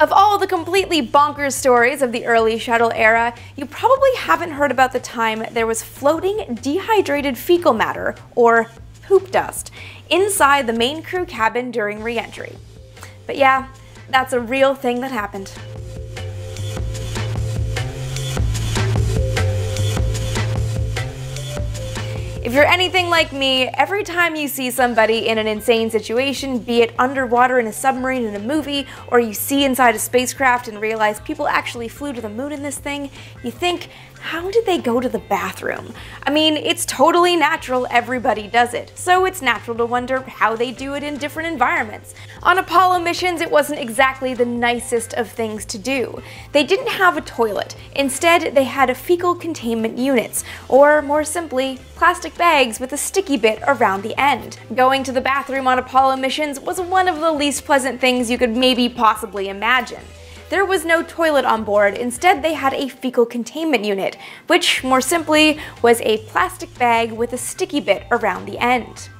Of all the completely bonkers stories of the early shuttle era, you probably haven't heard about the time there was floating dehydrated fecal matter, or poop dust, inside the main crew cabin during re-entry. But yeah, that's a real thing that happened. If you're anything like me, every time you see somebody in an insane situation, be it underwater in a submarine in a movie, or you see inside a spacecraft and realize people actually flew to the moon in this thing, you think, how did they go to the bathroom? I mean, it's totally natural, everybody does it. So it's natural to wonder how they do it in different environments. On Apollo missions, it wasn't exactly the nicest of things to do. They didn't have a toilet. Instead, they had fecal containment units, or more simply, plastic bags with a sticky bit around the end. Going to the bathroom on Apollo missions was one of the least pleasant things you could maybe possibly imagine. There was no toilet on board, instead they had a fecal containment unit, which, more simply, was a plastic bag with a sticky bit around the end.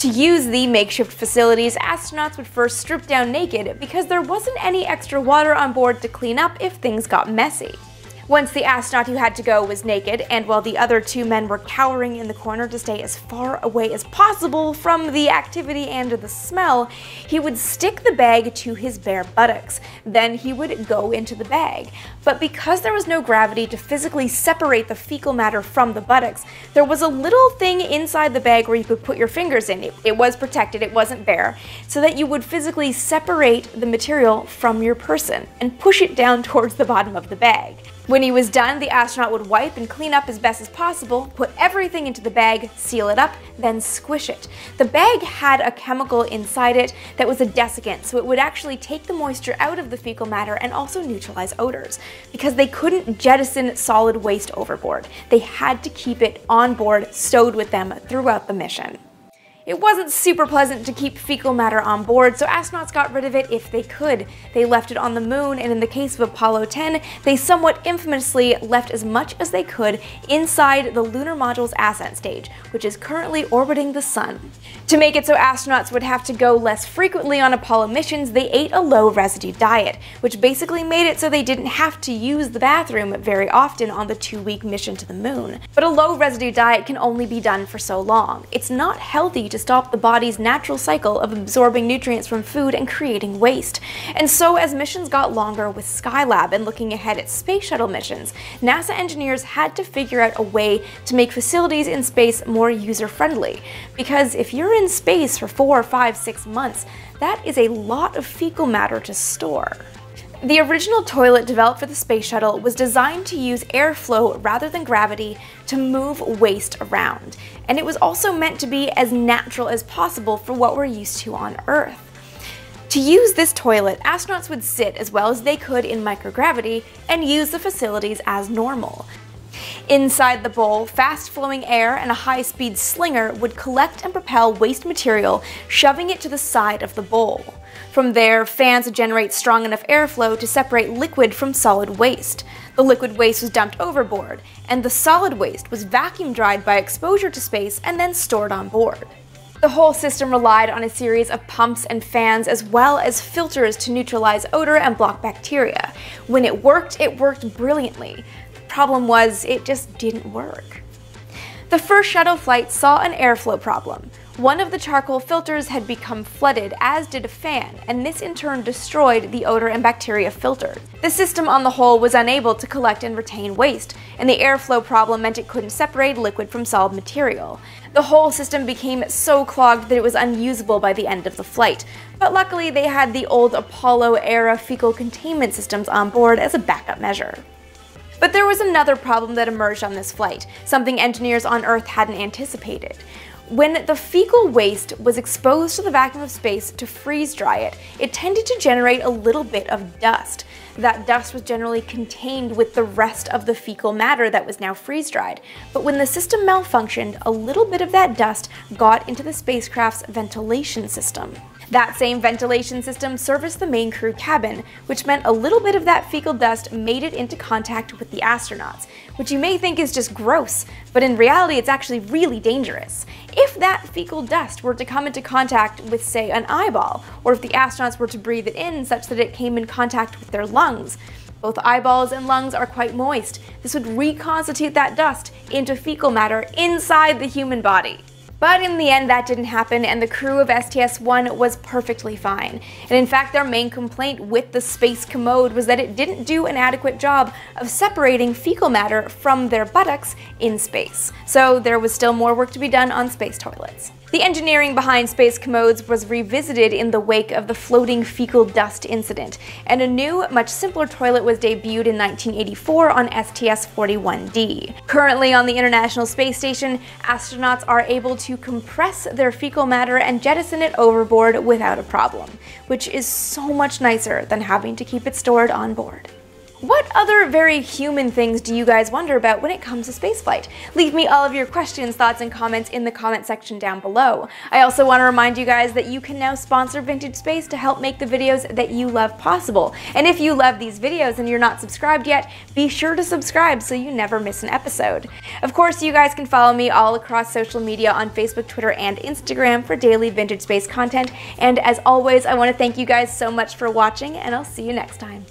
To use the makeshift facilities, astronauts would first strip down naked because there wasn't any extra water on board to clean up if things got messy. Once the astronaut who had to go was naked, and while the other two men were cowering in the corner to stay as far away as possible from the activity and the smell, he would stick the bag to his bare buttocks. Then he would go into the bag. But because there was no gravity to physically separate the fecal matter from the buttocks, there was a little thing inside the bag where you could put your fingers in. It was protected, it wasn't bare, so that you would physically separate the material from your person and push it down towards the bottom of the bag. When he was done, the astronaut would wipe and clean up as best as possible, put everything into the bag, seal it up, then squish it. The bag had a chemical inside it that was a desiccant, so it would actually take the moisture out of the fecal matter and also neutralize odors. Because they couldn't jettison solid waste overboard, they had to keep it on board, stowed with them throughout the mission. It wasn't super pleasant to keep fecal matter on board, so astronauts got rid of it if they could. They left it on the moon, and in the case of Apollo 10, they somewhat infamously left as much as they could inside the lunar module's ascent stage, which is currently orbiting the sun. To make it so astronauts would have to go less frequently on Apollo missions, they ate a low-residue diet, which basically made it so they didn't have to use the bathroom very often on the two-week mission to the moon. But a low-residue diet can only be done for so long. It's not healthy to stop the body's natural cycle of absorbing nutrients from food and creating waste. And so as missions got longer with Skylab and looking ahead at Space Shuttle missions, NASA engineers had to figure out a way to make facilities in space more user-friendly. Because if you're in space for 4, 5, 6 months, that is a lot of fecal matter to store. The original toilet developed for the Space Shuttle was designed to use airflow rather than gravity to move waste around, and it was also meant to be as natural as possible for what we're used to on Earth. To use this toilet, astronauts would sit as well as they could in microgravity and use the facilities as normal. Inside the bowl, fast-flowing air and a high-speed slinger would collect and propel waste material, shoving it to the side of the bowl. From there, fans would generate strong enough airflow to separate liquid from solid waste. The liquid waste was dumped overboard, and the solid waste was vacuum-dried by exposure to space and then stored on board. The whole system relied on a series of pumps and fans as well as filters to neutralize odor and block bacteria. When it worked brilliantly. Problem was, it just didn't work. The first shuttle flight saw an airflow problem. One of the charcoal filters had become flooded, as did a fan, and this in turn destroyed the odor and bacteria filters. The system on the whole was unable to collect and retain waste, and the airflow problem meant it couldn't separate liquid from solid material. The whole system became so clogged that it was unusable by the end of the flight, but luckily they had the old Apollo-era fecal containment systems on board as a backup measure. But there was another problem that emerged on this flight, something engineers on Earth hadn't anticipated. When the fecal waste was exposed to the vacuum of space to freeze-dry it, it tended to generate a little bit of dust. That dust was generally contained with the rest of the fecal matter that was now freeze-dried. But when the system malfunctioned, a little bit of that dust got into the spacecraft's ventilation system. That same ventilation system serviced the main crew cabin, which meant a little bit of that fecal dust made it into contact with the astronauts, which you may think is just gross, but in reality it's actually really dangerous. If that fecal dust were to come into contact with, say, an eyeball, or if the astronauts were to breathe it in such that it came in contact with their lungs, both eyeballs and lungs are quite moist. This would reconstitute that dust into fecal matter inside the human body. But in the end, that didn't happen, and the crew of STS-1 was perfectly fine. And in fact, their main complaint with the space commode was that it didn't do an adequate job of separating fecal matter from their buttocks in space. So there was still more work to be done on space toilets. The engineering behind space commodes was revisited in the wake of the floating fecal dust incident, and a new, much simpler toilet was debuted in 1984 on STS-41D. Currently on the International Space Station, astronauts are able to compress their fecal matter and jettison it overboard without a problem, which is so much nicer than having to keep it stored on board. What other very human things do you guys wonder about when it comes to spaceflight? Leave me all of your questions, thoughts, and comments in the comment section down below. I also want to remind you guys that you can now sponsor Vintage Space to help make the videos that you love possible. And if you love these videos and you're not subscribed yet, be sure to subscribe so you never miss an episode. Of course, you guys can follow me all across social media on Facebook, Twitter, and Instagram for daily Vintage Space content. And as always, I want to thank you guys so much for watching, and I'll see you next time.